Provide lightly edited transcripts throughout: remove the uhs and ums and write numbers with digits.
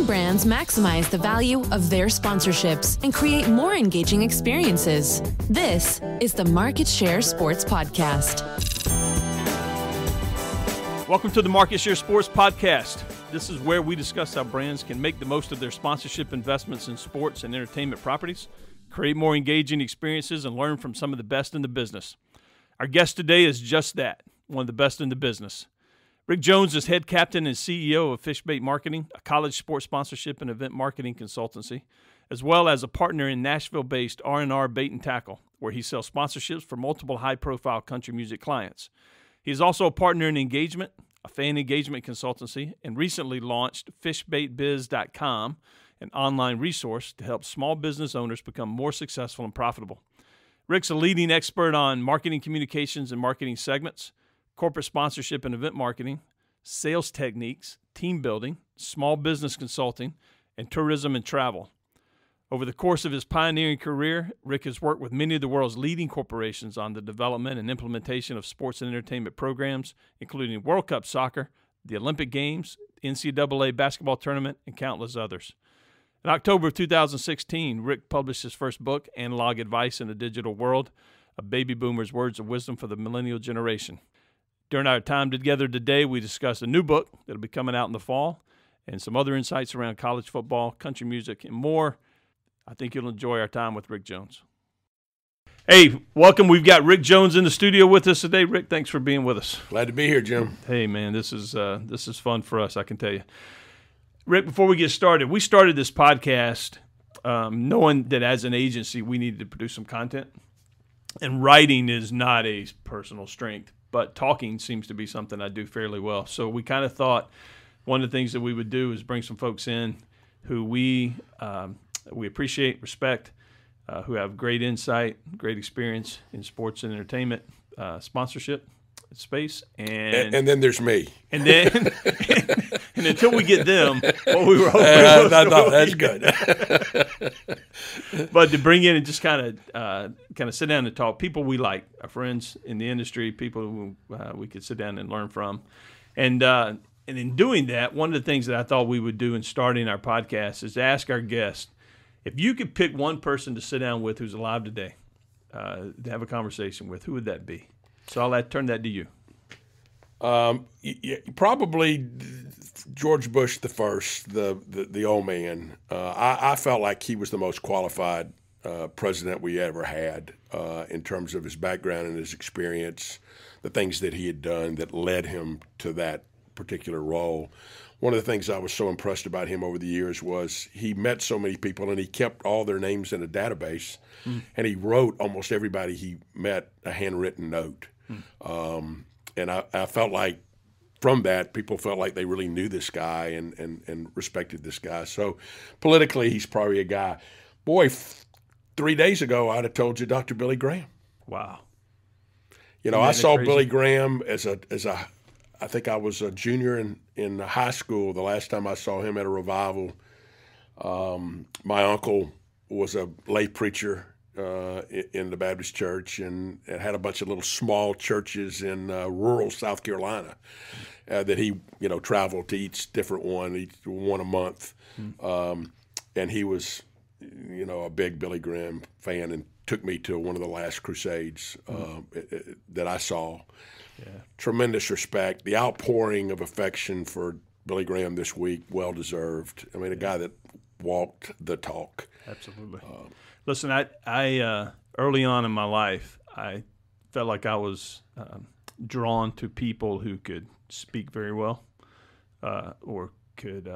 helping brands maximize the value of their sponsorships and create more engaging experiences. This is the Market Share Sports Podcast. Welcome to the Market Share Sports Podcast. This is where we discuss how brands can make the most of their sponsorship investments in sports and entertainment properties, create more engaging experiences, and learn from some of the best in the business. Our guest today is just that, one of the best in the business. Rick Jones is head captain and CEO of Fishbait Marketing, a college sports sponsorship and event marketing consultancy, as well as a partner in Nashville-based R&R Bait and Tackle, where he sells sponsorships for multiple high-profile country music clients. He is also a partner in Engagemint, a fan engagement consultancy, and recently launched fishbaitbiz.com, an online resource to help small business owners become more successful and profitable. Rick's a leading expert on marketing communications and marketing segments, corporate sponsorship and event marketing, sales techniques, team building, small business consulting, and tourism and travel. Over the course of his pioneering career, Rick has worked with many of the world's leading corporations on the development and implementation of sports and entertainment programs, including World Cup soccer, the Olympic Games, NCAA basketball tournament, and countless others. In October of 2016, Rick published his first book, Analog Advice in a Digital World, a baby boomer's words of wisdom for the millennial generation. During our time together today, we discussed a new book that will be coming out in the fall and some other insights around college football, country music, and more. I think you'll enjoy our time with Rick Jones. Hey, welcome. We've got Rick Jones in the studio with us today. Rick, thanks for being with us. Glad to be here, Jim. Hey, man, this is fun for us, I can tell you. Rick, before we get started, we started this podcast knowing that as an agency we needed to produce some content, and writing is not a personal strength, but talking seems to be something I do fairly well. So we kind of thought one of the things that we would do is bring some folks in who we appreciate, respect, who have great insight, great experience in sports and entertainment sponsorship space. And then there's me. And then and until we get them, what we were hoping was that's good. But to bring in and just kind of sit down and talk, people we like, our friends in the industry, people who we could sit down and learn from. And in doing that, one of the things that I thought we would do in starting our podcast is to ask our guests, if you could pick one person to sit down with who's alive today, to have a conversation with, who would that be? So I'll turn that to you. Probably George Bush the first, the old man. I felt like he was the most qualified president we ever had in terms of his background and his experience, the things that he had done that led him to that particular role. One of the things I was so impressed about him over the years was he met so many people and he kept all their names in a database, and he wrote almost everybody he met a handwritten note. And I felt like from that, people felt like they really knew this guy and respected this guy. So politically, he's probably a guy. Boy, 3 days ago, I'd have told you Dr. Billy Graham. Wow. You know, I saw Billy Graham as a I think I was a junior in high school the last time I saw him at a revival. My uncle was a lay preacher in the Baptist church and had a bunch of little small churches in rural South Carolina that he, you know, traveled to each one a month. And he was, you know, a big Billy Graham fan and took me to one of the last crusades that I saw. Yeah. Tremendous respect. The outpouring of affection for Billy Graham this week, well deserved. I mean, a guy that walked the talk. Absolutely. Listen, I early on in my life, I felt like I was drawn to people who could speak very well, or could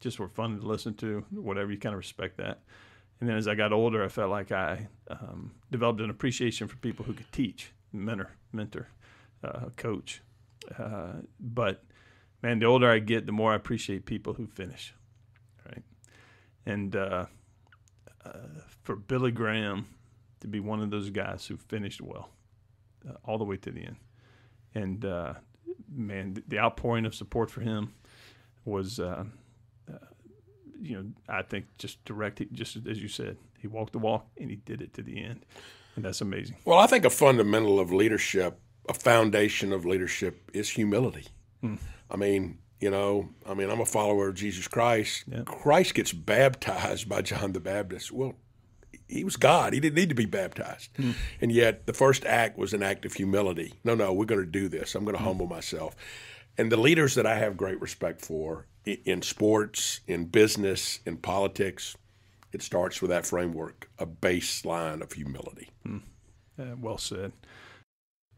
just were fun to listen to. Whatever, you kind of respect that. And then as I got older, I felt like I developed an appreciation for people who could teach, mentor. Coach. But man, the older I get, the more I appreciate people who finish. Right. And for Billy Graham to be one of those guys who finished well all the way to the end. And man, the outpouring of support for him was, you know, I think just direct, just as you said, he walked the walk and he did it to the end. And that's amazing. Well, I think a fundamental of leadership, a foundation of leadership is humility. I mean, You know, I mean, I'm a follower of Jesus Christ. Yep. Christ gets baptized by John the Baptist. Well, he was God. He didn't need to be baptized. Mm. And yet the first act was an act of humility. No, no, we're going to do this. I'm going to humble myself. And the leaders that I have great respect for in sports, in business, in politics, it starts with that framework, a baseline of humility. Mm. Well said.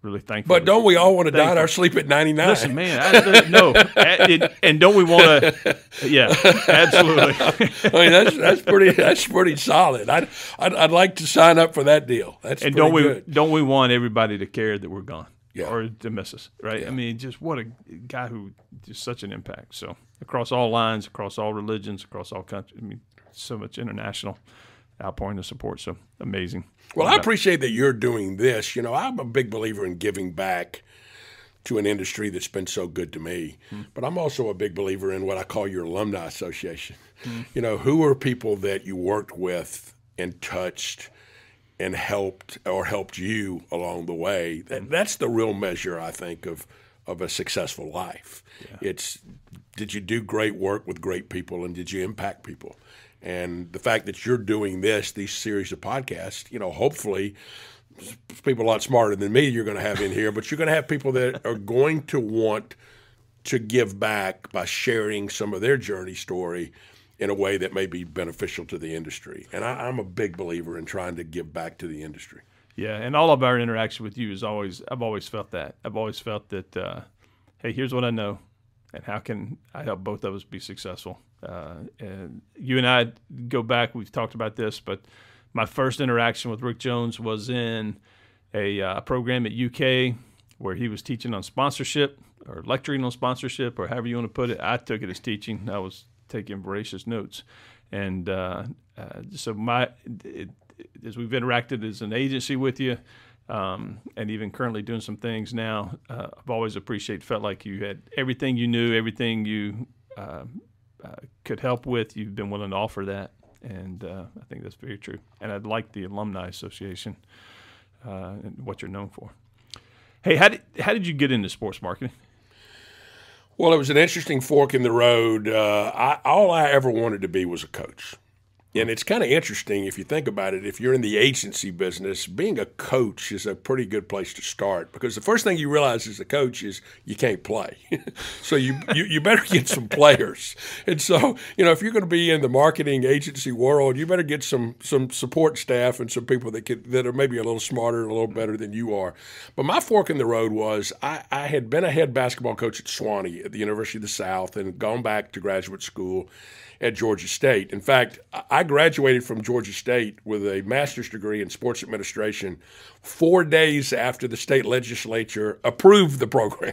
Really thankful. But don't we all want to die in our sleep at 99? Listen, man, no. And don't we want to? Yeah, absolutely. I mean, that's pretty solid. I'd like to sign up for that deal. That's and don't we good. Don't we want everybody to care that we're gone, yeah, or to miss us, right? Yeah. I mean, just what a guy who just such an impact. So across all lines, across all religions, across all countries. I mean, so much international outpouring of support. So amazing. Well, I appreciate that you're doing this. You know, I'm a big believer in giving back to an industry that's been so good to me. Mm. But I'm also a big believer in what I call your alumni association. Mm. You know, who are people that you worked with and touched and helped or helped you along the way? That's the real measure, I think, of a successful life. Yeah. It's did you do great work with great people and did you impact people? And the fact that you're doing these series of podcasts, you know, hopefully people a lot smarter than me you're going to have in here, but you're going to have people that are going to want to give back by sharing some of their journey story in a way that may be beneficial to the industry. And I'm a big believer in trying to give back to the industry. Yeah, and all of our interaction with you is always – I've always felt that. I've always felt that, hey, here's what I know, and how can I help both of us be successful? And you and I go back, we've talked about this, but my first interaction with Rick Jones was in a program at UK where he was teaching on sponsorship or lecturing on sponsorship or however you want to put it. I took it as teaching. I was taking voracious notes. And so as we've interacted as an agency with you, and even currently doing some things now, I've always felt like you had everything you knew, everything you could help with. You've been willing to offer that, and I think that's very true. And I'd like the Alumni Association and what you're known for. Hey, how did you get into sports marketing? Well, it was an interesting fork in the road. All I ever wanted to be was a coach. And it's kind of interesting if you think about it. If you're in the agency business, being a coach is a pretty good place to start because the first thing you realize as a coach is you can't play. So you better get some players. And so, you know, if you're going to be in the marketing agency world, you better get some support staff and some people that are maybe a little smarter, a little better than you are. But my fork in the road was I had been a head basketball coach at Sewanee at the University of the South and gone back to graduate school at Georgia State. In fact, I graduated from Georgia State with a master's degree in sports administration 4 days after the state legislature approved the program.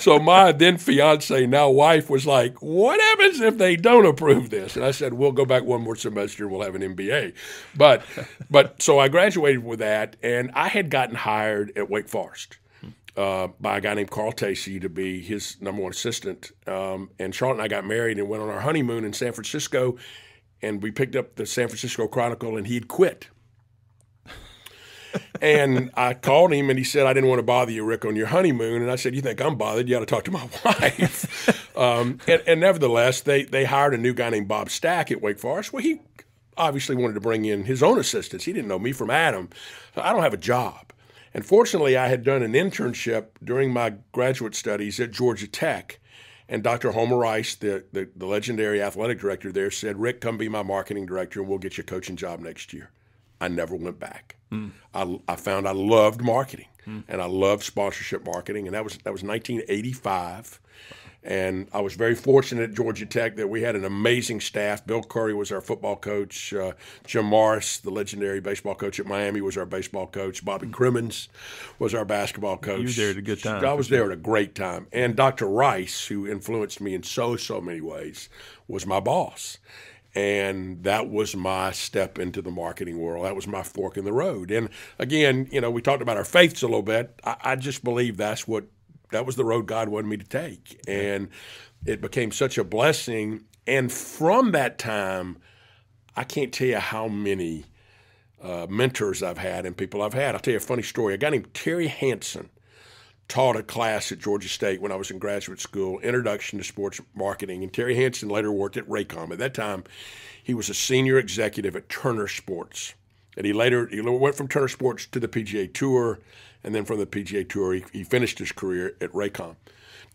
So my then fiance, now wife, was like, what happens if they don't approve this? And I said, we'll go back one more semester and we'll have an MBA. But so I graduated with that, and I had gotten hired at Wake Forest by a guy named Carl Tacey to be his #1 assistant. And Charlotte and I got married and went on our honeymoon in San Francisco, and we picked up the San Francisco Chronicle, and he'd quit. And I called him, and he said, I didn't want to bother you, Rick, on your honeymoon. And I said, you think I'm bothered? You ought to talk to my wife. and nevertheless, they hired a new guy named Bob Stack at Wake Forest. Well, he obviously wanted to bring in his own assistants. He didn't know me from Adam. So I don't have a job. And fortunately, I had done an internship during my graduate studies at Georgia Tech, and Dr. Homer Rice, the legendary athletic director there, said, Rick, come be my marketing director, and we'll get you a coaching job next year. I never went back. Mm. I found I loved marketing, and I loved sponsorship marketing, and that was 1985. And I was very fortunate at Georgia Tech that we had an amazing staff. Bill Curry was our football coach. Jim Morris, the legendary baseball coach at Miami, was our baseball coach. Bobby Crimmins was our basketball coach. You were there at a good time. I was there at a great time. And Dr. Rice, who influenced me in so many ways, was my boss. And that was my step into the marketing world. That was my fork in the road. And, again, you know, we talked about our faiths a little bit. I just believe that was the road God wanted me to take. And it became such a blessing. And from that time, I can't tell you how many mentors I've had and people I've had. I'll tell you a funny story. A guy named Terry Hansen taught a class at Georgia State when I was in graduate school, Introduction to Sports Marketing, and Terry Hansen later worked at Raycom. At that time, he was a senior executive at Turner Sports, and he went from Turner Sports to the PGA Tour, and then from the PGA Tour, he finished his career at Raycom.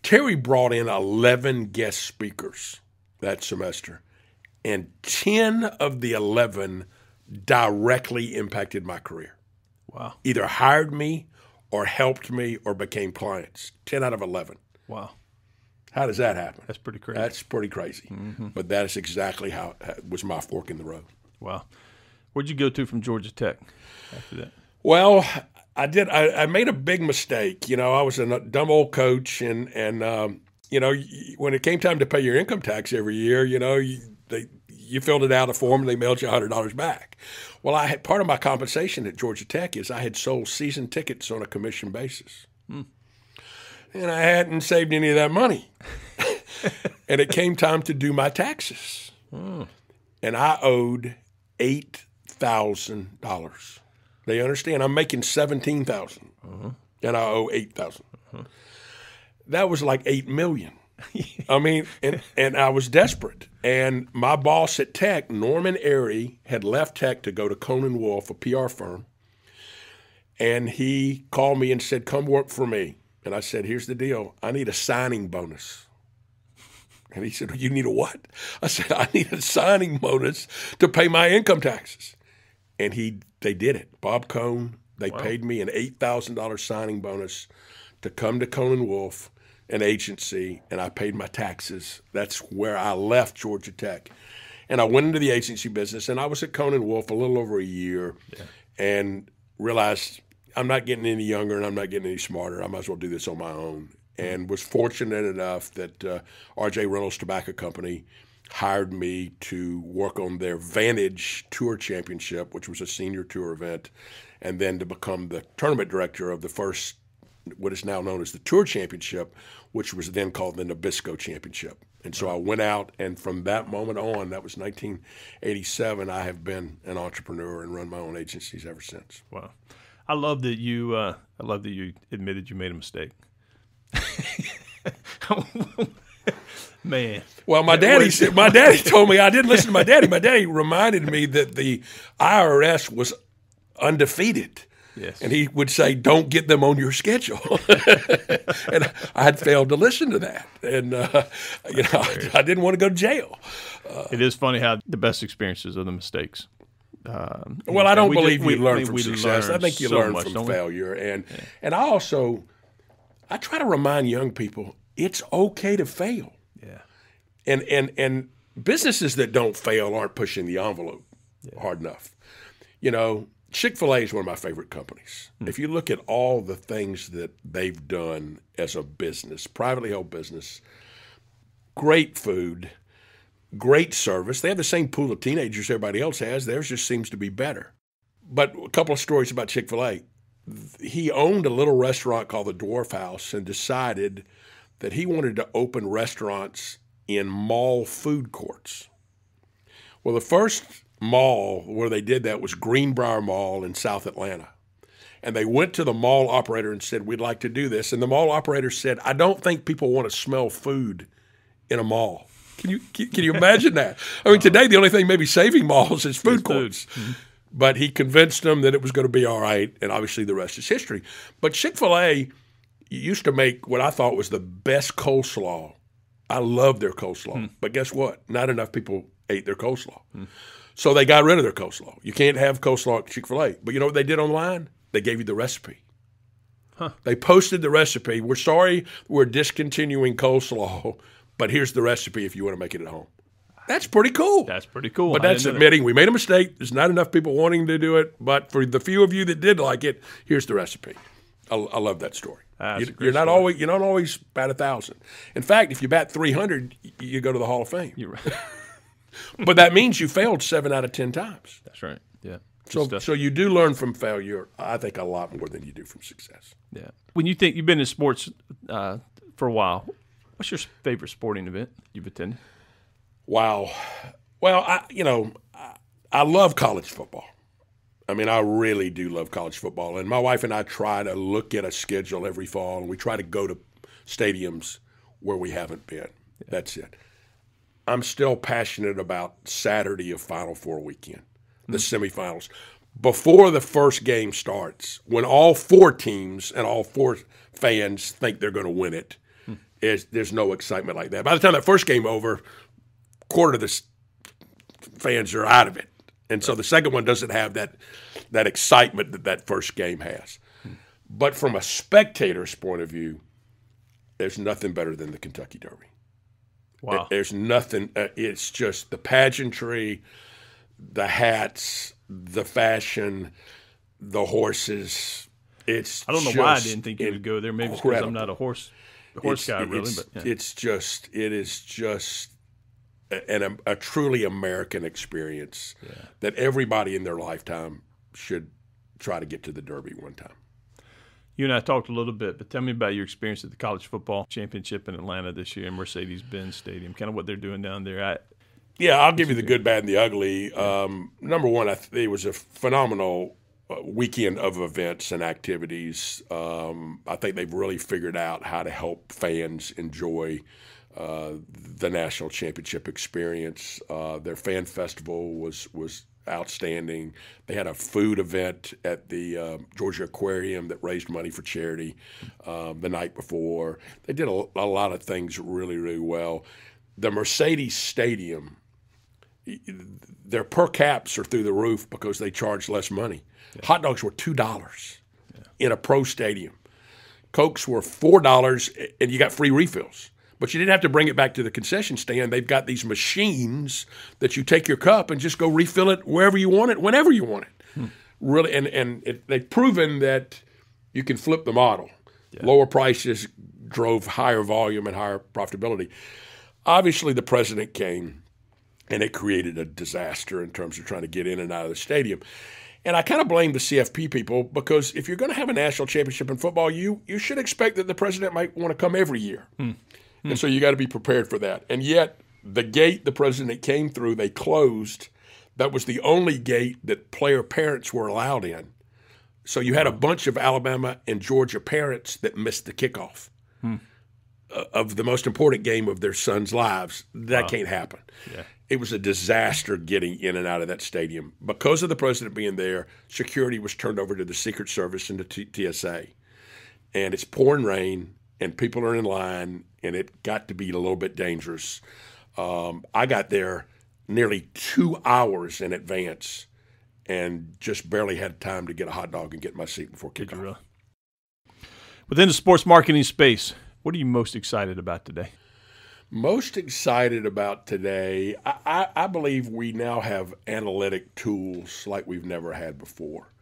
Terry brought in 11 guest speakers that semester, and 10 of the 11 directly impacted my career. Wow. Either hired me or helped me or became clients. 10 out of 11. Wow. How does that happen? That's pretty crazy. That's pretty crazy. Mm-hmm. But that is exactly how it was my fork in the road. Wow. Where'd you go to from Georgia Tech after that? Well, I made a big mistake. You know, I was a dumb old coach, and you know, when it came time to pay your income tax every year, you know, you filled it out a form and they mailed you $100 back. Well, part of my compensation at Georgia Tech is I had sold season tickets on a commission basis, and I hadn't saved any of that money. And it came time to do my taxes, and I owed $8,000. They understand I'm making $17,000, and I owe $8,000. That was like $8 million. I mean, and I was desperate. And my boss at Tech, Norman Airy, had left Tech to go to Conan Wolf, a PR firm. And he called me and said, come work for me. And I said, here's the deal. I need a signing bonus. And he said, you need a what? I said, I need a signing bonus to pay my income taxes. And they did it. Bob Cohn, they paid me an $8,000 signing bonus to come to Conan Wolf, an agency, and I paid my taxes. That's where I left Georgia Tech. And I went into the agency business, and I was at Conan Wolf a little over a year and realized I'm not getting any younger and I'm not getting any smarter. I might as well do this on my own. And was fortunate enough that R.J. Reynolds Tobacco Company hired me to work on their Vantage Tour Championship, which was a senior tour event, and then to become the tournament director of the first, what is now known as the Tour Championship, which was then called the Nabisco Championship. And so I went out, and from that moment on, that was 1987, I have been an entrepreneur and run my own agencies ever since. Wow. I love that you admitted you made a mistake. Man. Well, my daddy told me, I didn't listen to my daddy. My daddy reminded me that the IRS was undefeated. Yes. And he would say, don't get them on your schedule. And I had failed to listen to that. And, you know, I didn't want to go to jail. It is funny how the best experiences are the mistakes. Well, I don't believe we learn from success. I think you learn from failure. And I try to remind young people, it's okay to fail. Yeah. And businesses that don't fail aren't pushing the envelope hard enough. You know, Chick-fil-A is one of my favorite companies. If you look at all the things that they've done as a business, privately held business, great food, great service. They have the same pool of teenagers everybody else has. Theirs just seems to be better. But a couple of stories about Chick-fil-A. He owned a little restaurant called the Dwarf House and decided that he wanted to open restaurants in mall food courts. Well, the first mall where they did that was Greenbrier Mall in South Atlanta. And they went to the mall operator and said, we'd like to do this. And the mall operator said, I don't think people want to smell food in a mall. Can you imagine that? I mean, today the only thing maybe saving malls is food courts. Mm-hmm. But he convinced them that it was going to be all right, and obviously the rest is history. But Chick-fil-A used to make what I thought was the best coleslaw. I love their coleslaw. But guess what? Not enough people ate their coleslaw. So they got rid of their coleslaw. You can't have coleslaw at Chick-fil-A. But you know what they did online? They gave you the recipe. They posted the recipe. We're sorry we're discontinuing coleslaw, but here's the recipe if you want to make it at home. That's pretty cool. That's pretty cool. But that's admitting we made a mistake. There's not enough people wanting to do it. But for the few of you that did like it, here's the recipe. I love that story. You're not always bat 1,000. In fact, if you bat 300, you go to the Hall of Fame. You're right. But that means you failed 7 out of 10 times. That's right. Yeah. So you do learn from failure, I think, a lot more than you do from success. Yeah. When you think you've been in sports for a while, what's your favorite sporting event you've attended? Wow. Well, I love college football. I mean, I really do love college football. And my wife and I try to look at a schedule every fall, and we try to go to stadiums where we haven't been. Yeah. That's it. I'm still passionate about Saturday of Final Four weekend, the semifinals. Before the first game starts, when all four teams and all four fans think they're going to win it, there's no excitement like that. By the time that first game over, a quarter of the fans are out of it. And so the second one doesn't have that excitement that first game has. But from a spectator's point of view, there's nothing better than the Kentucky Derby. Wow. There's nothing. It's just the pageantry, the hats, the fashion, the horses. It's I don't know why I didn't think you would go there. Maybe it's because I'm not a horse guy, really. But yeah. It is just a truly American experience that everybody in their lifetime should try to get to the Derby one time. You and I talked a little bit, but tell me about your experience at the College Football Championship in Atlanta this year in Mercedes-Benz Stadium, kind of what they're doing down there. I'll give you the good, bad, and the ugly. Number one, it was a phenomenal weekend of events and activities. I think they've really figured out how to help fans enjoy the national championship experience. Their fan festival was outstanding. They had a food event at the Georgia Aquarium that raised money for charity the night before. They did a lot of things really, really well. The Mercedes Stadium, their per caps are through the roof because they charge less money. Yeah. Hot dogs were $2 in a pro stadium. Cokes were $4, and you got free refills. But you didn't have to bring it back to the concession stand. They've got these machines that you take your cup and just go refill it wherever you want it, whenever you want it. Really, and they've proven that you can flip the model. Yeah. Lower prices drove higher volume and higher profitability. Obviously, the president came, and it created a disaster in terms of trying to get in and out of the stadium. And I kind of blame the CFP people, because if you're going to have a national championship in football, you should expect that the president might want to come every year. And so you got to be prepared for that. And yet the gate the president came through, they closed. That was the only gate that player parents were allowed in. So you had a bunch of Alabama and Georgia parents that missed the kickoff of the most important game of their sons' lives. That can't happen. Yeah. It was a disaster getting in and out of that stadium. Because of the president being there, security was turned over to the Secret Service and the TSA. And it's pouring rain, and people are in line, and it got to be a little bit dangerous. I got there nearly 2 hours in advance and just barely had time to get a hot dog and get my seat before kickoff. Really? Within the sports marketing space, what are you most excited about today? Most excited about today, I believe we now have analytic tools like we've never had before,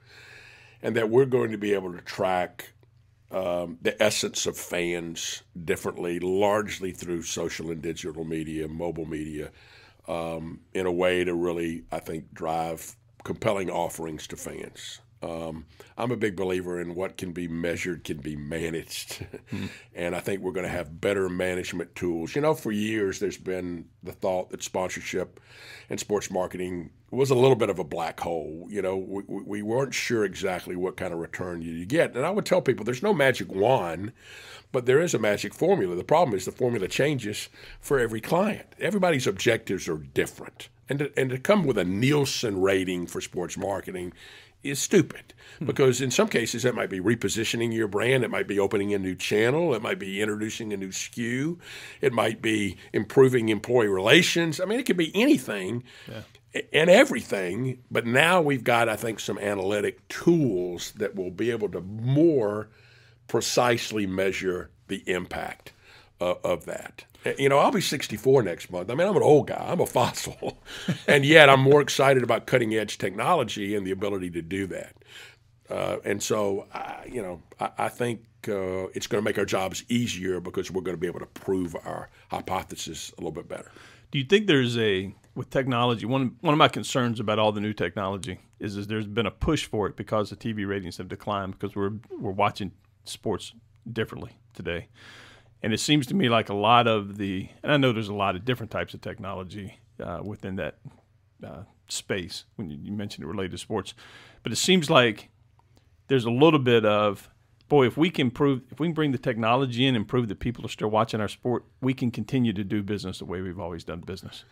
and that we're going to be able to track the essence of fans differently, largely through social and digital media, mobile media, in a way to really, I think, drive compelling offerings to fans. I'm a big believer in what can be measured can be managed. And I think we're going to have better management tools. You know, for years there's been the thought that sponsorship and sports marketing was a little bit of a black hole. You know, we weren't sure exactly what kind of return you get. And I would tell people there's no magic wand, but there is a magic formula. The problem is the formula changes for every client. Everybody's objectives are different. And to come with a Nielsen rating for sports marketing is stupid, because in some cases that might be repositioning your brand, it might be opening a new channel, it might be introducing a new SKU, it might be improving employee relations. I mean, it could be anything and everything, but now we've got, I think, some analytic tools that will be able to more precisely measure the impact of that. You know, I'll be 64 next month. I mean, I'm an old guy. I'm a fossil. And yet I'm more excited about cutting-edge technology and the ability to do that. And so, I think it's going to make our jobs easier because we're going to be able to prove our hypothesis a little bit better. Do you think there's with technology, one of my concerns about all the new technology is there's been a push for it because the TV ratings have declined because we're watching sports differently today. And it seems to me like a lot of and I know there's a lot of different types of technology within that space when you mentioned it related to sports. But it seems like there's a little bit of, boy, if we can bring the technology in and prove that people are still watching our sport, we can continue to do business the way we've always done business.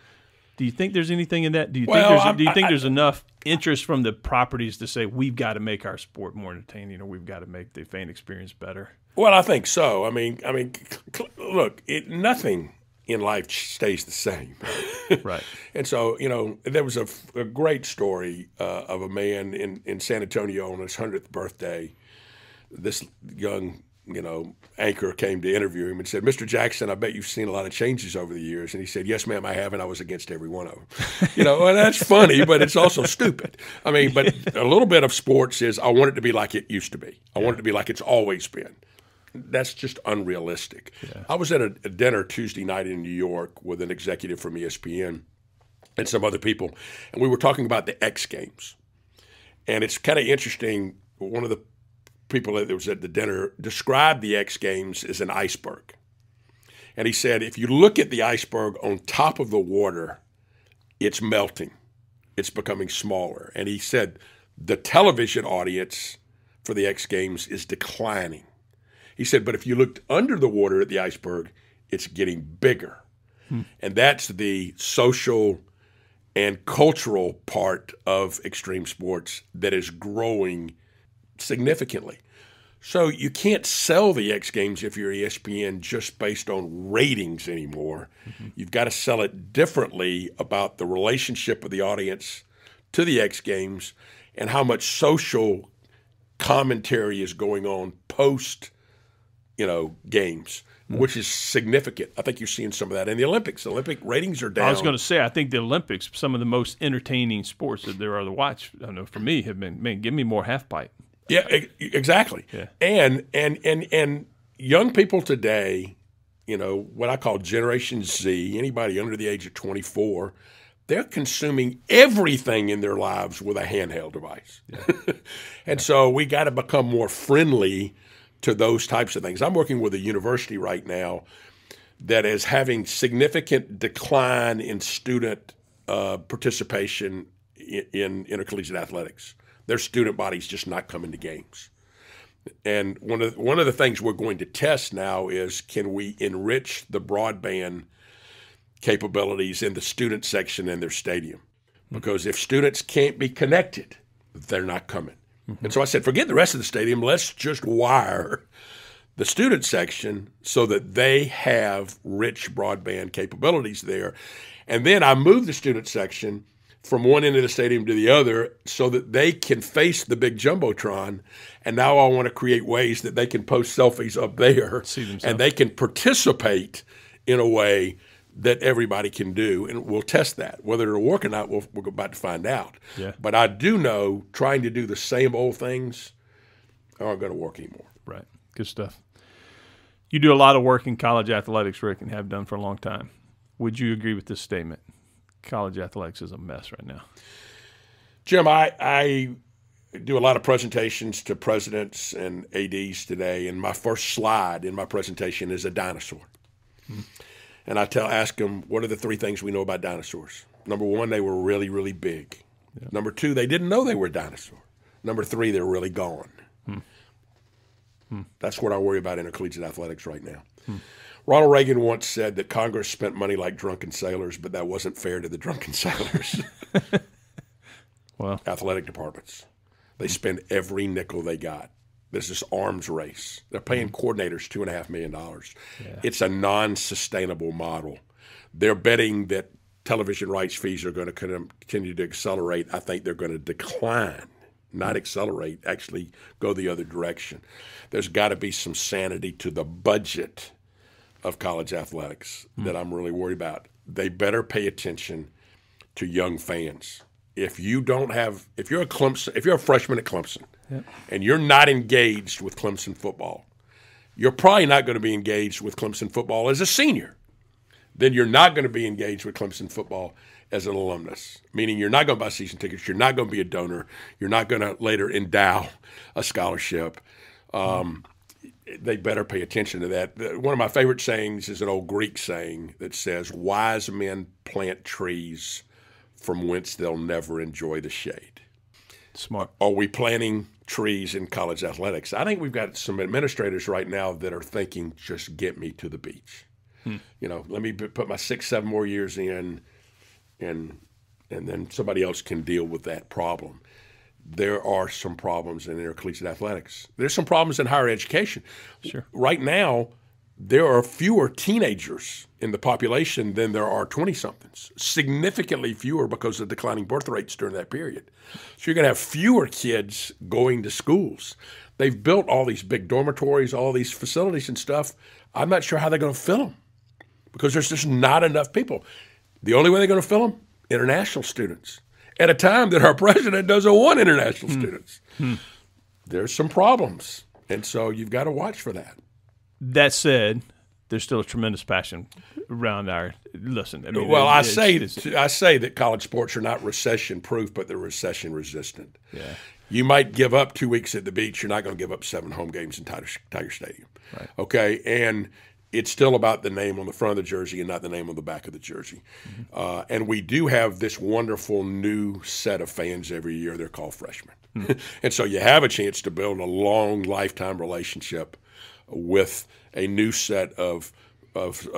Do you think there's anything in that? Do you think there's enough interest from the properties to say we've got to make our sport more entertaining, or we've got to make the fan experience better? Well, I think so. I mean, look, nothing in life stays the same, right? And so, you know, there was a great story of a man in San Antonio on his 100th birthday. This young, you know, anchor came to interview him and said, "Mr. Jackson, I bet you've seen a lot of changes over the years." And he said, "Yes, ma'am, I have, and I was against every one of them." You know, and that's funny, but it's also stupid. I mean, but a little bit of sports is I want it to be like it used to be. I want it to be like it's always been. That's just unrealistic. Yeah. I was at a dinner Tuesday night in New York with an executive from ESPN and some other people, and we were talking about the X Games. And it's kind of interesting. One of the people that was at the dinner described the X Games as an iceberg. And he said, if you look at the iceberg on top of the water, it's melting. It's becoming smaller. And he said the television audience for the X Games is declining. He said, but if you looked under the water at the iceberg, it's getting bigger. Hmm. And that's the social and cultural part of extreme sports that is growing significantly. So you can't sell the X Games if you're ESPN just based on ratings anymore. Mm-hmm. You've got to sell it differently about the relationship of the audience to the X Games and how much social commentary is going on post games, which is significant. I think you're seeing some of that in the Olympics. The Olympic ratings are down. I was going to say, I think the Olympics, some of the most entertaining sports that there are to watch, I know for me, have been, man, give me more half-pipe. Yeah, exactly. Yeah. And young people today, you know, what I call Generation Z, anybody under the age of 24, they're consuming everything in their lives with a handheld device. Yeah. So we got to become more friendly to those types of things. I'm working with a university right now that is having significant decline in student participation in intercollegiate athletics. Their student body's just not coming to games. And one of the things we're going to test now is, can we enrich the broadband capabilities in the student section in their stadium? Because if students can't be connected, they're not coming. And so I said, forget the rest of the stadium. Let's just wire the student section so that they have rich broadband capabilities there. And then I move the student section from one end of the stadium to the other so that they can face the big Jumbotron. And now I want to create ways that they can post selfies up there and they can participate in a way that everybody can do, and we'll test that. Whether it'll work or not, we're about to find out. Yeah. But I do know trying to do the same old things aren't going to work anymore. Right. Good stuff. You do a lot of work in college athletics, Rick, and have done for a long time. Would you agree with this statement? College athletics is a mess right now. Jim, I do a lot of presentations to presidents and ADs today, and my first slide in my presentation is a dinosaur. Mm-hmm. And I ask them, what are the three things we know about dinosaurs? Number one, they were really, really big. Yeah. Number two, they didn't know they were a dinosaur. Number three, they're really gone. Hmm. Hmm. That's what I worry about in intercollegiate athletics right now. Hmm. Ronald Reagan once said that Congress spent money like drunken sailors, but that wasn't fair to the drunken sailors. Wow. Athletic departments. They spend every nickel they got. There's this arms race. They're paying coordinators $2.5 million. Yeah. It's a non-sustainable model. They're betting that television rights fees are going to continue to accelerate. I think they're going to decline, not accelerate, actually go the other direction. There's got to be some sanity to the budget of college athletics that I'm really worried about. They better pay attention to young fans. If you don't have, if you're a freshman at Clemson, yep, and you're not engaged with Clemson football, you're probably not going to be engaged with Clemson football as a senior. Then you're not going to be engaged with Clemson football as an alumnus, meaning you're not going to buy season tickets, you're not going to be a donor, you're not going to later endow a scholarship. They better pay attention to that. One of my favorite sayings is an old Greek saying that says, wise men plant trees from whence they'll never enjoy the shade. Smart. Are we planting trees in college athletics? I think we've got some administrators right now that are thinking, just get me to the beach. Hmm. You know, let me put my 6, 7 more years in, and then somebody else can deal with that problem. There are some problems in intercollegiate athletics. There's some problems in higher education. Sure. Right now, there are fewer teenagers in the population than there are 20-somethings, significantly fewer because of declining birth rates during that period. So you're going to have fewer kids going to schools. They've built all these big dormitories, all these facilities and stuff. I'm not sure how they're going to fill them because there's just not enough people. The only way they're going to fill them, international students, at a time that our president doesn't want international students. There's some problems, and so you've got to watch for that. That said, there's still a tremendous passion around our – listen. I mean, well, I say that college sports are not recession-proof, but they're recession-resistant. Yeah. You might give up 2 weeks at the beach. You're not going to give up 7 home games in Tiger Stadium. Right. Okay, and it's still about the name on the front of the jersey and not the name on the back of the jersey. Mm-hmm. And we do have this wonderful new set of fans every year. They're called freshmen. Mm-hmm. And so you have a chance to build a long lifetime relationship with a new set of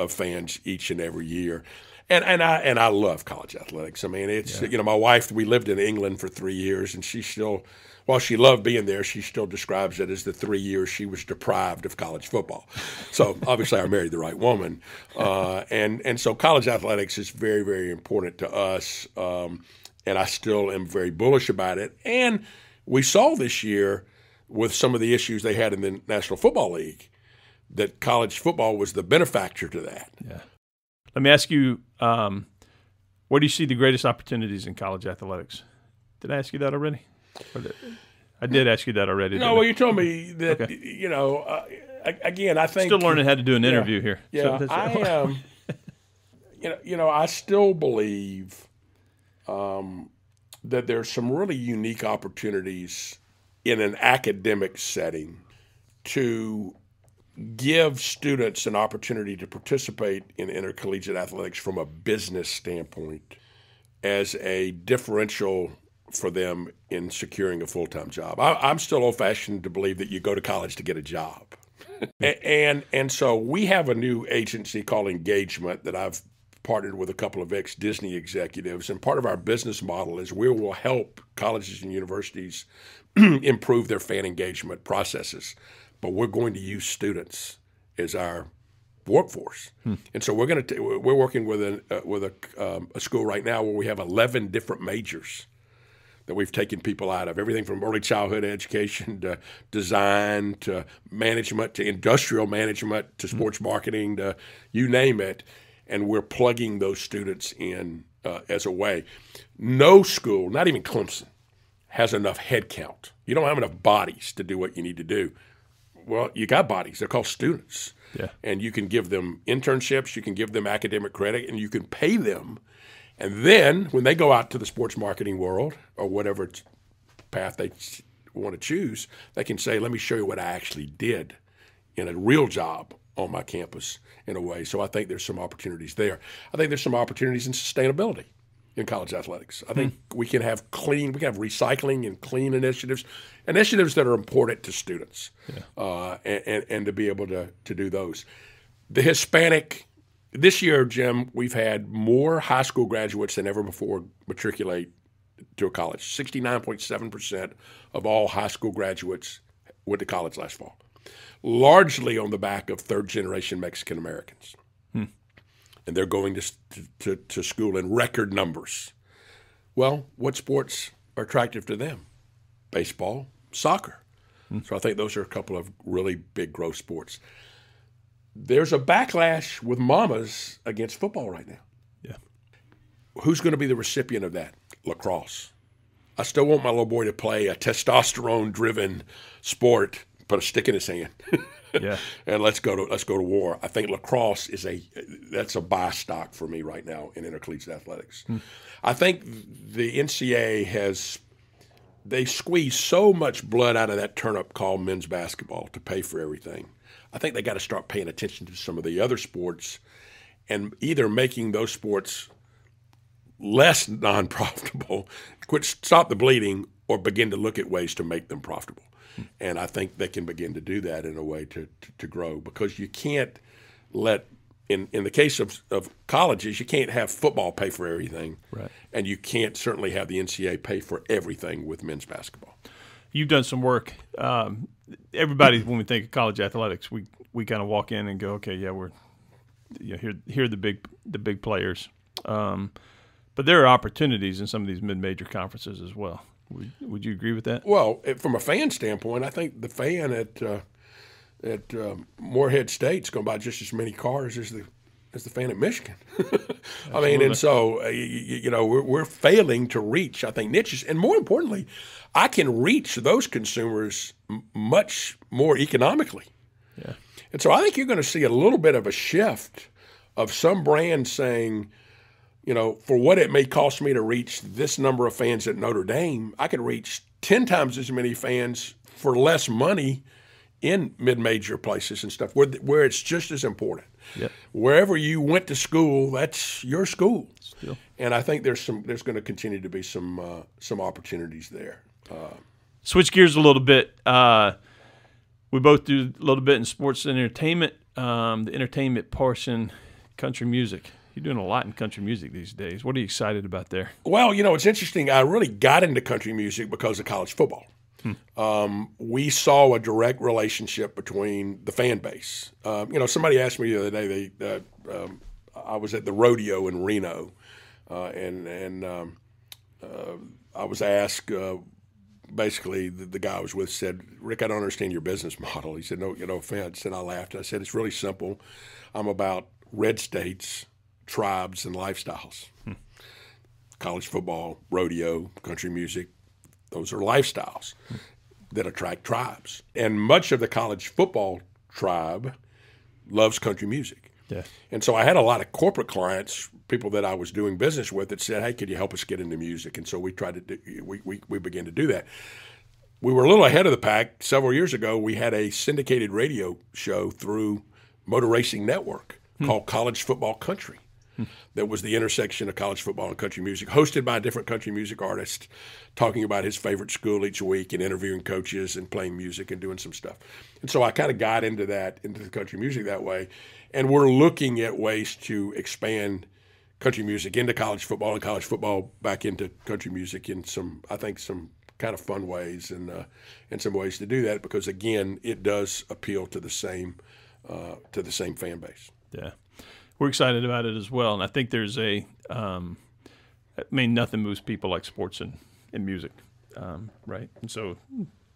fans each and every year. And I love college athletics. I mean, it's, you know, my wife, we lived in England for 3 years, and she still, while she loved being there, she still describes it as the 3 years she was deprived of college football. So obviously I married the right woman. And so college athletics is very, very important to us. And I still am very bullish about it. And we saw this year with some of the issues they had in the National Football League that college football was the benefactor to that. Yeah. Let me ask you, where do you see the greatest opportunities in college athletics? Did I ask you that already? I did ask you that already. No, well, you told me that, okay. You know, again, I think – still learning how to do an interview here. Yeah, so I am you know, I still believe that there's some really unique opportunities in an academic setting to – give students an opportunity to participate in intercollegiate athletics from a business standpoint as a differential for them in securing a full-time job. I'm still old-fashioned to believe that you go to college to get a job. and so we have a new agency called Engagemint that I've partnered with a couple of ex-Disney executives, and part of our business model is we will help colleges and universities improve their fan engagement processes. But we're going to use students as our workforce, and so we're working with a school right now where we have 11 different majors that we've taken people out of, everything from early childhood education to design to management to industrial management to sports marketing to you name it, and we're plugging those students in as a way. No school, not even Clemson, has enough headcount. You don't have enough bodies to do what you need to do. Well, you got bodies. They're called students. Yeah. And you can give them internships, you can give them academic credit, and you can pay them. And then when they go out to the sports marketing world or whatever path they want to choose, they can say, let me show you what I actually did in a real job on my campus in a way. So I think there's some opportunities there. I think there's some opportunities in sustainability in college athletics. I think we can have clean, we can have recycling and clean initiatives that are important to students, and to be able to do those. The Hispanic, this year, Jim, we've had more high school graduates than ever before matriculate to a college. 69.7% of all high school graduates went to college last fall, largely on the back of third-generation Mexican Americans. And they're going to school in record numbers. Well, what sports are attractive to them? Baseball, soccer. So I think those are a couple of really big growth sports. There's a backlash with mamas against football right now. Yeah. Who's going to be the recipient of that? Lacrosse. I still want my little boy to play a testosterone-driven sport, put a stick in his hand. Yeah. And let's go to war. I think lacrosse is that's a buy stock for me right now in intercollegiate athletics. I think the NCAA they squeezed so much blood out of that turnip called men's basketball to pay for everything. I think they got to start paying attention to some of the other sports and either making those sports less non-profitable, stop the bleeding, or begin to look at ways to make them profitable. And I think they can begin to do that in a way to grow, because you can't let in the case of colleges, you can't have football pay for everything, right? And you can't certainly have the NCAA pay for everything with men's basketball. You've done some work. Everybody, when we think of college athletics, we kind of walk in and go, okay, yeah, we're here are the big players, but there are opportunities in some of these mid-major conferences as well. Would you agree with that? Well, from a fan standpoint, I think the fan at Moorhead State's going to buy just as many cars as the fan at Michigan. I mean, and so you know, we're failing to reach, I think, niches, and more importantly, I can reach those consumers much more economically. Yeah, and so I think you're going to see a little bit of a shift of some brands saying, you know, for what it may cost me to reach this number of fans at Notre Dame, I could reach 10 times as many fans for less money in mid-major places and stuff, where it's just as important. Yep. Wherever you went to school, that's your school. Still. And I think there's going to continue to be some opportunities there. Switch gears a little bit. We both do a little bit in sports and entertainment. The entertainment portion, country music. You're doing a lot in country music these days. What are you excited about there? Well, you know, it's interesting. I really got into country music because of college football. We saw a direct relationship between the fan base. You know, somebody asked me the other day, I was at the rodeo in Reno, and I was asked, basically, the guy I was with said, "Rick, I don't understand your business model." He said, "No, you know, offense." And I laughed. I said, "It's really simple. I'm about red states, tribes, and lifestyles. College football, rodeo, country music, those are lifestyles that attract tribes. And much of the college football tribe loves country music." Yeah. And so I had a lot of corporate clients, people that I was doing business with, that said, "Hey, could you help us get into music?" And so we tried to do, we began to do that. We were a little ahead of the pack. Several years ago, we had a syndicated radio show through Motor Racing Network called College Football Country. That was the intersection of college football and country music, hosted by a different country music artist, talking about his favorite school each week and interviewing coaches and playing music and doing some stuff. And so I kind of got into that, into the country music that way. And we're looking at ways to expand country music into college football and college football back into country music in some, I think, some kind of fun ways and some ways to do that, because again, it does appeal to the same fan base. Yeah. We're excited about it as well, and I think there's a I mean, nothing moves people like sports and music, right? And so,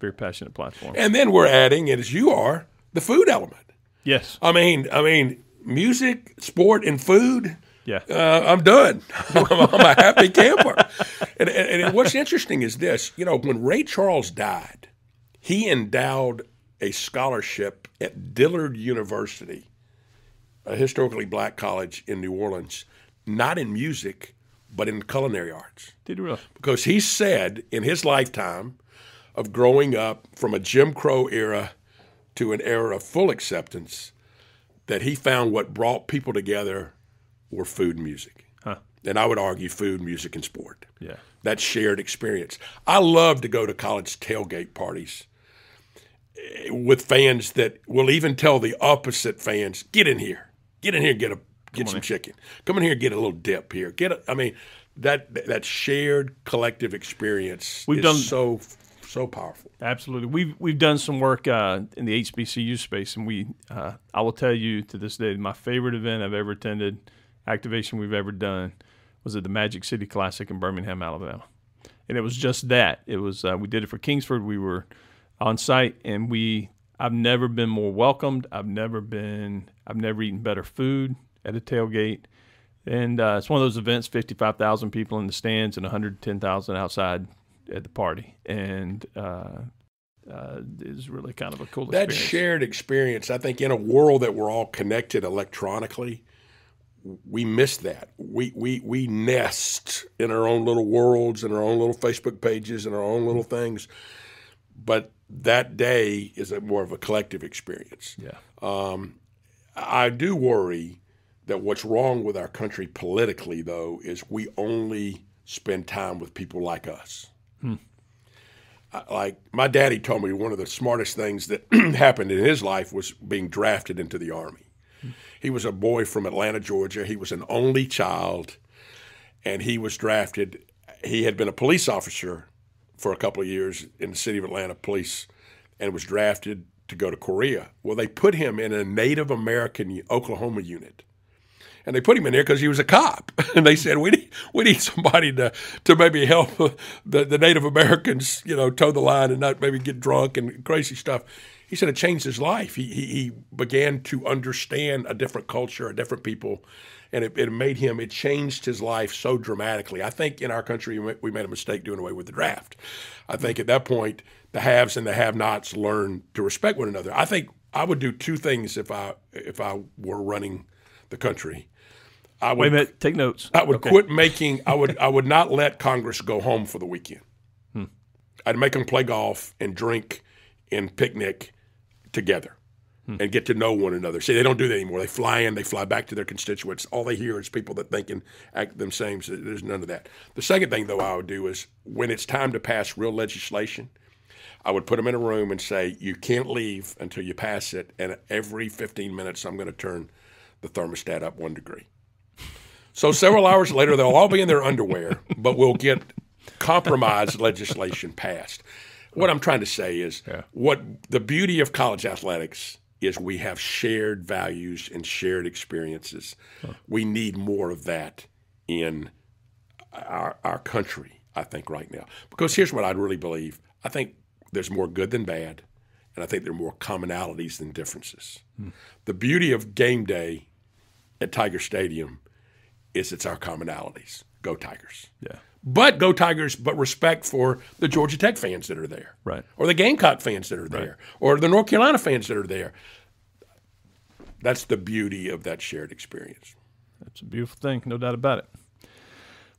very passionate platform. And then we're adding, as you are, the food element. Yes. I mean, music, sport, and food. Yeah. I'm done. I'm a happy camper. And what's interesting is this: you know, when Ray Charles died, he endowed a scholarship at Dillard University, a historically black college in New Orleans, not in music, but in culinary arts. Did he really? Because he said in his lifetime of growing up from a Jim Crow era to an era of full acceptance, that he found what brought people together were food and music. Huh. And I would argue food, music, and sport. Yeah. That shared experience. I love to go to college tailgate parties with fans that will even tell the opposite fans, "Get in here. Get in here and get some chicken. Come in here and get a little dip here. I mean, that shared collective experience is so powerful. Absolutely. We've done some work in the HBCU space, and I will tell you to this day, my favorite event I've ever attended, activation we've ever done, was at the Magic City Classic in Birmingham, Alabama. And it was just that. It was we did it for Kingsford. We were on site, and I've never been more welcomed. I've never eaten better food at a tailgate. And it's one of those events, 55,000 people in the stands and 110,000 outside at the party. And it's really kind of a cool experience. That shared experience, I think, in a world that we're all connected electronically, we miss that. We nest in our own little worlds, in our own little Facebook pages, in our own little things. But that day is more of a collective experience. Yeah. I do worry that what's wrong with our country politically, though, is we only spend time with people like us. Hmm. Like my daddy told me one of the smartest things that happened in his life was being drafted into the Army. Hmm. He was a boy from Atlanta, Georgia. He was an only child, and he was drafted. He had been a police officer for a couple of years in the city of Atlanta police and was drafted to go to Korea. Well, they put him in a Native American Oklahoma unit, and they put him in there because he was a cop. And they said, we need somebody to maybe help the Native Americans, you know, toe the line and not maybe get drunk and crazy stuff. He said it changed his life. He began to understand a different culture, a different people, and it changed his life so dramatically. I think in our country we made a mistake doing away with the draft. I think at that point the haves and the have-nots learned to respect one another. I think I would do two things if I were running the country. I would, wait a minute, take notes. I would quit making. I would not let Congress go home for the weekend. Hmm. I'd make them play golf and drink and picnic together and get to know one another. See, they don't do that anymore. They fly in, they fly back to their constituents. All they hear is people that think and act them same. So there's none of that. The second thing, though, I would do is when it's time to pass real legislation, I would put them in a room and say, you can't leave until you pass it, and every 15 minutes I'm going to turn the thermostat up 1 degree. So several hours later, they'll all be in their underwear, but we'll get compromise legislation passed. What I'm trying to say is what the beauty of college athletics is we have shared values and shared experiences. Huh. We need more of that in our country, I think, right now. Because here's what I really believe. I think there's more good than bad, and I think there are more commonalities than differences. Hmm. The beauty of game day at Tiger Stadium is it's our commonalities. Go Tigers. Yeah. But go Tigers, but respect for the Georgia Tech fans that are there, right? Or the Gamecock fans that are there, or the North Carolina fans that are there. That's the beauty of that shared experience. That's a beautiful thing, no doubt about it.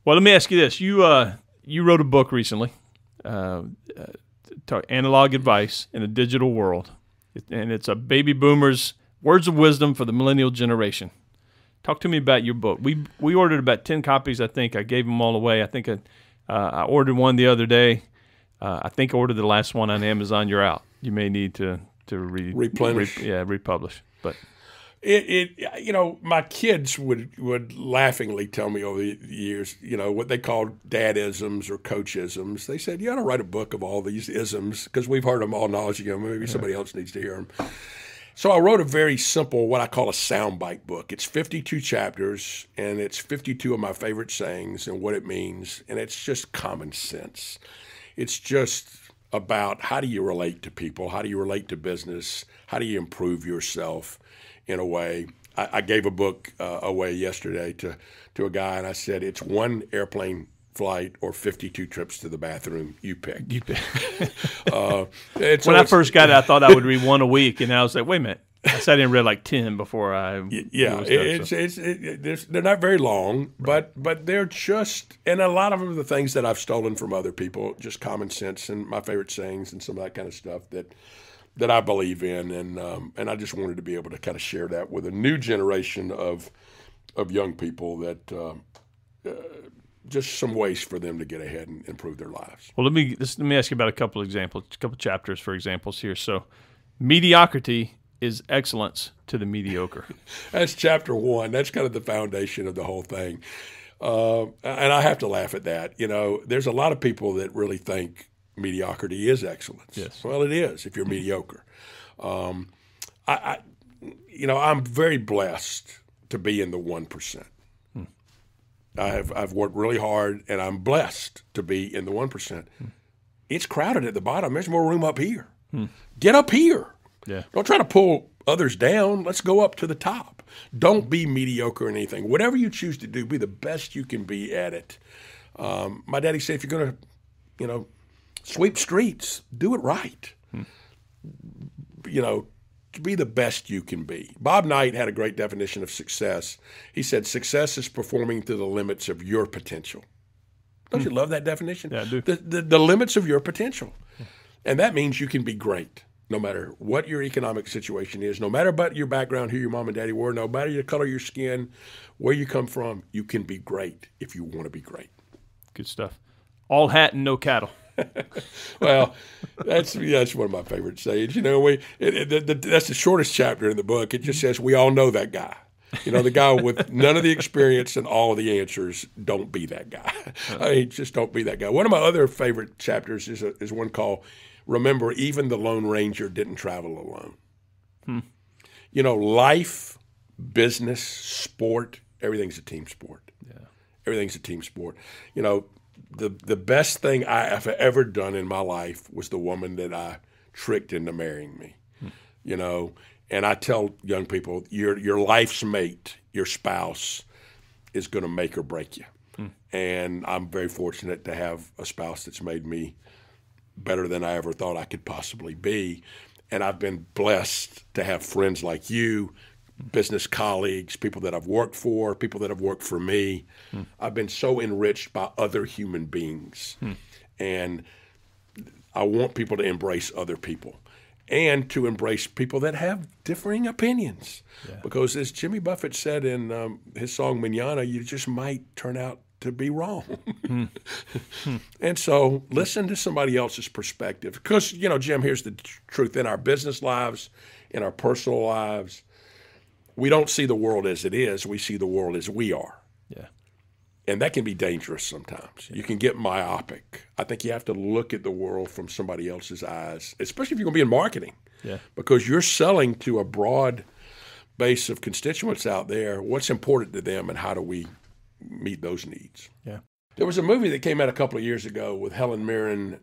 Well, let me ask you this: you wrote a book recently, "Analog Advice in a Digital World," and it's a baby boomer's words of wisdom for the millennial generation. Talk to me about your book. We ordered about 10 copies, I think. I gave them all away. I think I ordered one the other day. I think I ordered the last one on Amazon. You're out. You may need to replenish. Republish. But it you know, my kids would laughingly tell me over the years, you know, what they called dad-isms or coach-isms. They said, you ought to write a book of all these isms because we've heard them all knowledge ago. Maybe somebody else needs to hear them. So I wrote a very simple, what I call a soundbite book. It's 52 chapters, and it's 52 of my favorite sayings and what it means, and it's just common sense. It's just about how do you relate to people, how do you relate to business, how do you improve yourself in a way. I gave a book away yesterday to a guy, and I said, it's one airplane flight or 52 trips to the bathroom, you pick. You pick. When I first got it, I thought I would read one a week, and I was like, wait a minute. I said I didn't read like 10 before I... Yeah, they're not very long, but they're just... And a lot of them are the things that I've stolen from other people, just common sense and my favorite sayings and some of that kind of stuff that I believe in, and I just wanted to be able to kind of share that with a new generation of young people that... just some ways for them to get ahead and improve their lives. Well, let me ask you about a couple examples, a couple chapters for examples here. So, mediocrity is excellence to the mediocre. That's chapter one. That's kind of the foundation of the whole thing. And I have to laugh at that. You know, there's a lot of people that really think mediocrity is excellence. Yes. Well, it is if you're mediocre. You know, I'm very blessed to be in the 1%. I've worked really hard, and I'm blessed to be in the 1%. Hmm. It's crowded at the bottom. There's more room up here. Hmm. Get up here. Yeah. Don't try to pull others down. Let's go up to the top. Don't be mediocre in anything. Whatever you choose to do, be the best you can be at it. My daddy said, if you're going to, you know, sweep streets, do it right. Hmm. You know, to be the best you can be. Bob Knight had a great definition of success. He said, success is performing to the limits of your potential. Don't you love that definition? Yeah, I do. The limits of your potential. Yeah. And that means you can be great. no matter what your economic situation is, no matter about your background, who your mom and daddy were, no matter the color of your skin, where you come from, you can be great if you want to be great. Good stuff. All hat and no cattle. Well, that's one of my favorite sayings. You know, that's the shortest chapter in the book. It just says we all know that guy. You know, the guy with none of the experience and all of the answers. Don't be that guy. I mean, just don't be that guy. One of my other favorite chapters is one called "Remember, Even the Lone Ranger Didn't Travel Alone." You know, life, business, sport, everything's a team sport. Yeah, everything's a team sport. You know, the best thing I have ever done in my life was the woman that I tricked into marrying me. You know. And I tell young people, your life's mate, your spouse, is going to make or break you. And I'm very fortunate to have a spouse that's made me better than I ever thought I could possibly be. And I've been blessed to have friends like you, business colleagues, people that I've worked for, people that have worked for me. I've been so enriched by other human beings. And I want people to embrace other people. And to embrace people that have differing opinions. Yeah. Because as Jimmy Buffett said in his song Manana, you just might turn out to be wrong. And so listen to somebody else's perspective. Because, you know, Jim, here's the truth. In our business lives, in our personal lives, we don't see the world as it is. We see the world as we are. Yeah. And that can be dangerous sometimes. Yeah. You can get myopic. I think you have to look at the world from somebody else's eyes, especially if you're going to be in marketing. Yeah. Because you're selling to a broad base of constituents out there. What's important to them and how do we meet those needs? Yeah. There was a movie that came out a couple of years ago with Helen Mirren.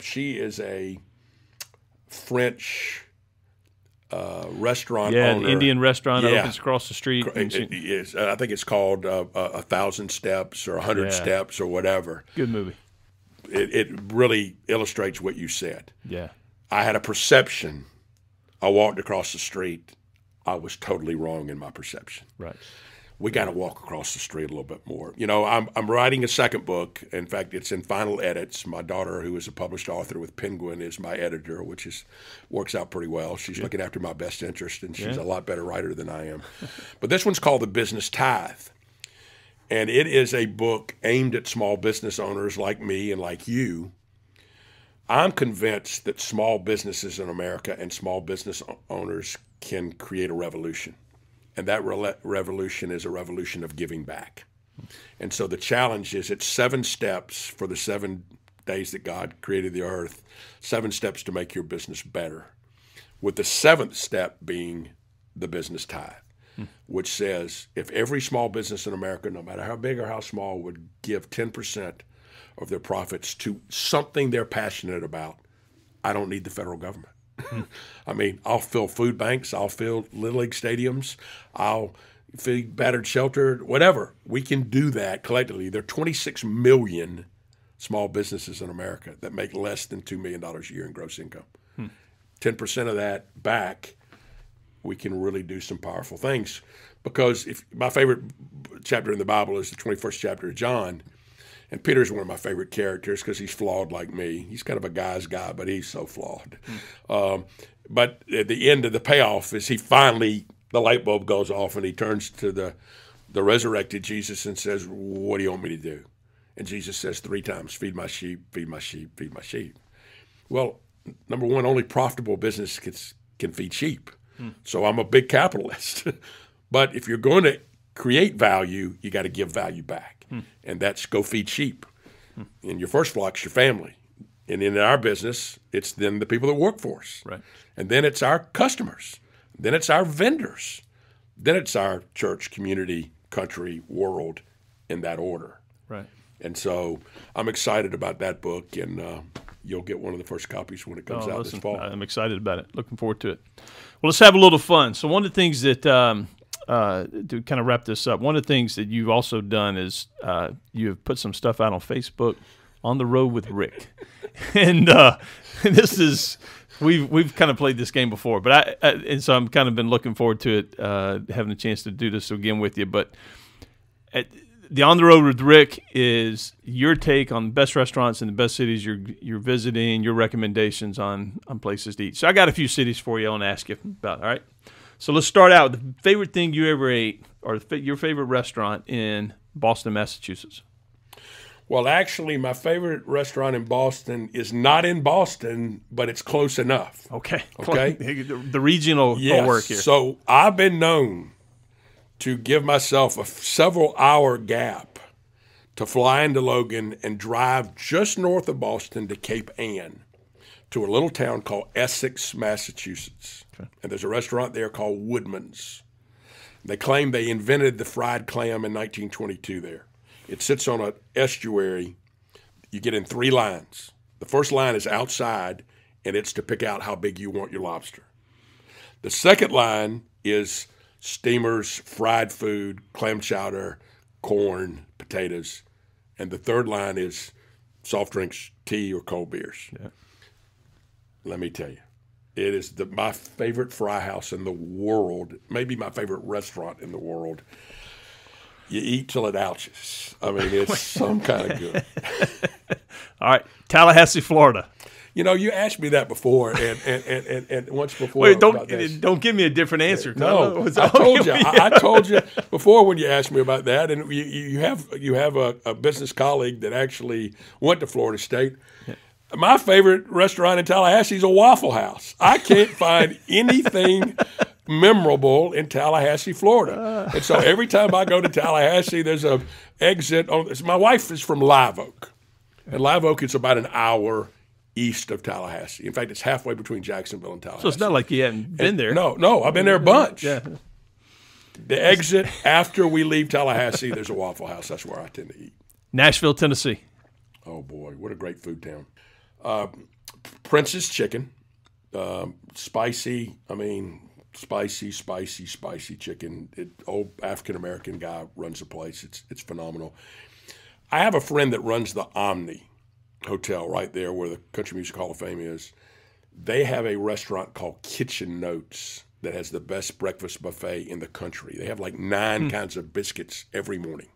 She is a French restaurant owner. An Indian restaurant opens across the street. I think it's called 1,000 Steps or 100 Steps or whatever. Good movie. It really illustrates what you said. Yeah. I had a perception. I walked across the street. I was totally wrong in my perception. Right. We got to walk across the street a little bit more. You know, I'm writing a second book. In fact, it's in final edits. My daughter, who is a published author with Penguin, is my editor, which works out pretty well. She's looking after my best interest, and she's a lot better writer than I am. But this one's called The Business Tithe, and it is a book aimed at small business owners like me and like you. I'm convinced that small businesses in America and small business owners can create a revolution. And that revolution is a revolution of giving back. And so the challenge is it's 7 steps for the 7 days that God created the earth, 7 steps to make your business better, with the 7th step being the business tithe, which says if every small business in America, no matter how big or how small, would give 10% of their profits to something they're passionate about, I don't need the federal government. I mean, I'll fill food banks, I'll fill Little League stadiums, I'll feed battered shelter, whatever. We can do that collectively. There are 26 million small businesses in America that make less than $2 million a year in gross income. 10% of that back, we can really do some powerful things. Because my favorite chapter in the Bible is the 21st chapter of John. And Peter's one of my favorite characters because he's flawed like me. He's kind of a guy's guy, but he's so flawed. But at the end of the payoff is he finally, the light bulb goes off and he turns to the resurrected Jesus and says, what do you want me to do? And Jesus says 3 times, feed my sheep, feed my sheep, feed my sheep. Well, number one, only profitable business can feed sheep. So I'm a big capitalist. But if you're going to create value, you got to give value back. And that's go feed sheep. And your first flock's your family. And in our business, it's then the people that work for us. Right. And then it's our customers. Then it's our vendors. Then it's our church, community, country, world, in that order. Right. And so I'm excited about that book, and you'll get one of the first copies when it comes out this fall. I'm excited about it. Looking forward to it. Well, let's have a little fun. So one of the things that to kind of wrap this up, one of the things that you've also done is you have put some stuff out on Facebook, On the Road with Rick, and this is we've kind of played this game before, but and so I'm kind of been looking forward to it, having a chance to do this again with you. But the On the Road with Rick is your take on the best restaurants in the best cities you're visiting, your recommendations on places to eat. So I got a few cities for you I want to ask you about, all right? So let's start out with the favorite thing you ever ate or your favorite restaurant in Boston, Massachusetts. Well, actually, my favorite restaurant in Boston is not in Boston, but it's close enough. Okay. Okay. The regional will work here. So I've been known to give myself a several-hour gap to fly into Logan and drive just north of Boston to Cape Ann to a little town called Essex, Massachusetts. Okay. And there's a restaurant there called Woodman's. They claim they invented the fried clam in 1922 there. It sits on an estuary. You get in three lines. The first line is outside, and it's to pick out how big you want your lobster. The second line is steamers, fried food, clam chowder, corn, potatoes. And the third line is soft drinks, tea, or cold beers. Yeah. Let me tell you, it is my favorite fry house in the world, maybe my favorite restaurant in the world. You eat till it ouches. I mean, it's some kind of good. All right, Tallahassee, Florida. You know, you asked me that before, and once before. Wait, don't give me a different answer. No, I told you before when you asked me about that, and you have a business colleague that actually went to Florida State. Yeah. My favorite restaurant in Tallahassee is a Waffle House. I can't find anything memorable in Tallahassee, Florida, and so every time I go to Tallahassee, there's an exit. My wife is from Live Oak, and Live Oak is about an hour east of Tallahassee. In fact, it's halfway between Jacksonville and Tallahassee. So it's not like you hadn't been there. No, I've been there a bunch. Yeah. The exit after we leave Tallahassee, there's a Waffle House. That's where I tend to eat. Nashville, Tennessee. Oh, boy, what a great food town. Prince's Chicken, spicy, I mean, spicy chicken. Old African-American guy runs the place. It's phenomenal. I have a friend that runs the Omni Hotel right there where the Country Music Hall of Fame is. They have a restaurant called Kitchen Notes that has the best breakfast buffet in the country. They have like 9 kinds of biscuits every morning.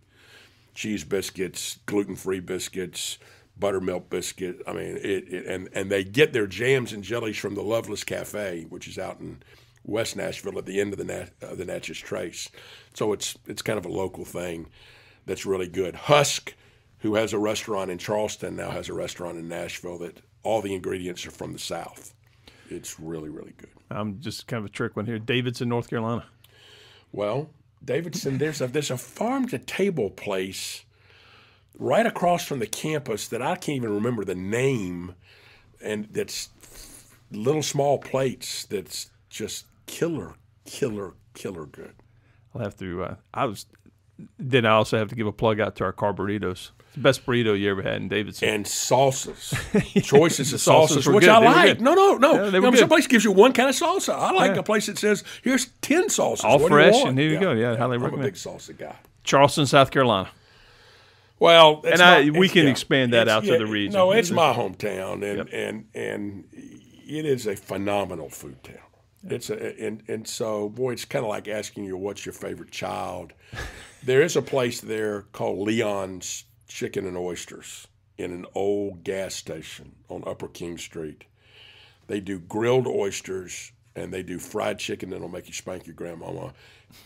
Cheese biscuits, gluten-free biscuits, buttermilk biscuit. I mean, and they get their jams and jellies from the Loveless Cafe, which is out in West Nashville at the end of the Natchez Trace. So it's kind of a local thing that's really good. Husk, who has a restaurant in Charleston, now has a restaurant in Nashville that all the ingredients are from the South. It's really, really good. I'm just kind of a trick one here. Davidson, North Carolina. Well, Davidson, there's a farm-to-table place right across from the campus that I can't even remember the name, and that's little small plates that's just killer good. I'll have to I also have to give a plug out to our car burritos. It's the best burrito you ever had in Davidson. And salsas. Choices of salsas, which I like. No. Yeah, some place gives you one kind of salsa. I like a place that says, here's 10 salsas. All what fresh, and here you go. Yeah, highly recommend. I'm a big salsa guy. Charleston, South Carolina. Well, and we can expand that out to the region. No, it's my hometown, and it is a phenomenal food town. It's and so, boy, it's kind of like asking you what's your favorite child. There is a place there called Leon's Chicken and Oysters in an old gas station on Upper King Street. They do grilled oysters, and they do fried chicken that'll make you spank your grandmama.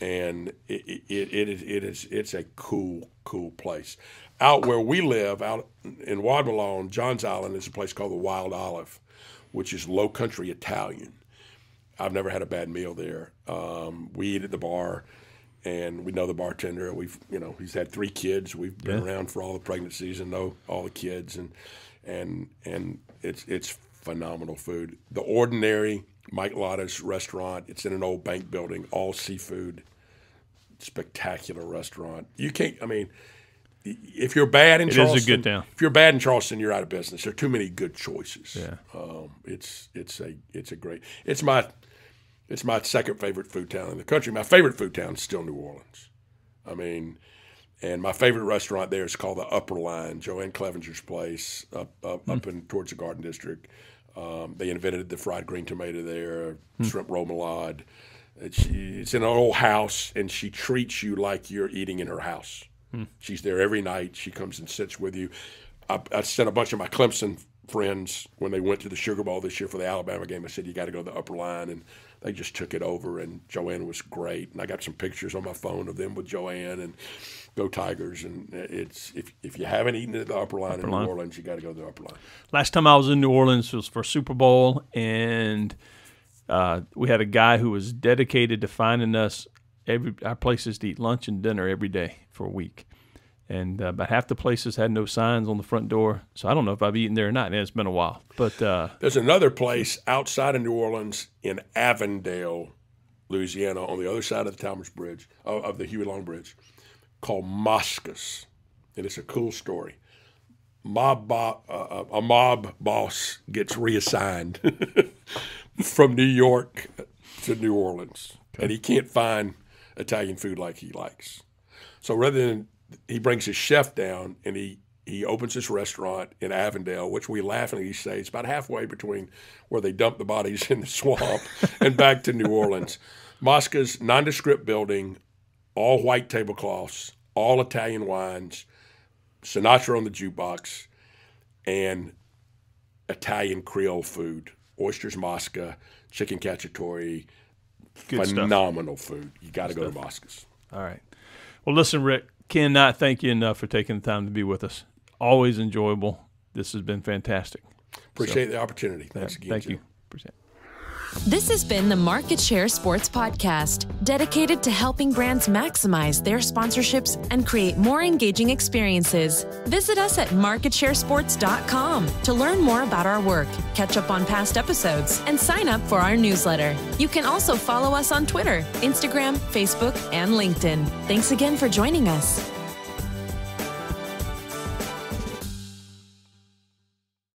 And it's a cool place. Out where we live, out in Wadmalaw on Johns Island, is a place called the Wild Olive, which is low country Italian. I've never had a bad meal there. We eat at the bar, and we know the bartender. He's had 3 kids. We've been around for all the pregnancies and know all the kids, and it's phenomenal food. The Ordinary, Mike Lotta's restaurant. It's in an old bank building, all seafood, spectacular restaurant. You can't. I mean, if you're bad in Charleston, it is a good town. If you're bad in Charleston, you're out of business. There are too many good choices. Yeah. It's a great. It's my second favorite food town in the country. My favorite food town is still New Orleans. I mean, and my favorite restaurant there is called the Upper Line, Joanne Clevenger's place, up in towards the Garden District. They invented the fried green tomato there, shrimp remoulade. It's in an old house, and she treats you like you're eating in her house. She's there every night. She comes and sits with you. I sent a bunch of my Clemson friends when they went to the Sugar Bowl this year for the Alabama game. I said, you got to go to the upper line. And they just took it over. And Joanne was great. And I got some pictures on my phone of them with Joanne and go Tigers. And it's if you haven't eaten at the upper line in New Orleans, you got to go to the upper line. Last time I was in New Orleans was for Super Bowl. And we had a guy who was dedicated to finding us our places to eat lunch and dinner every day for a week. And about half the places had no signs on the front door. So I don't know if I've eaten there or not. And it's been a while. But there's another place outside of New Orleans in Avondale, Louisiana, on the other side of the Talmadge Bridge, of the Huey Long Bridge, called Moscas. And it's a cool story. A mob boss gets reassigned from New York to New Orleans. Okay. And he can't find Italian food like he likes. So rather than he brings his chef down, and he opens this restaurant in Avondale, which we laughingly say it's about halfway between where they dump the bodies in the swamp and back to New Orleans. Mosca's nondescript building, all white tablecloths, all Italian wines, Sinatra on the jukebox, and Italian Creole food, oysters Mosca, chicken cacciatore, phenomenal food. You got to go to Mosca's. All right. Well, listen, Rick, cannot thank you enough for taking the time to be with us. Always enjoyable. This has been fantastic. Appreciate the opportunity. Thanks again. Thank you. Appreciate it. This has been the Market Share Sports Podcast, dedicated to helping brands maximize their sponsorships and create more engaging experiences. Visit us at marketsharesports.com to learn more about our work, catch up on past episodes, and sign up for our newsletter. You can also follow us on Twitter, Instagram, Facebook, and LinkedIn. Thanks again for joining us.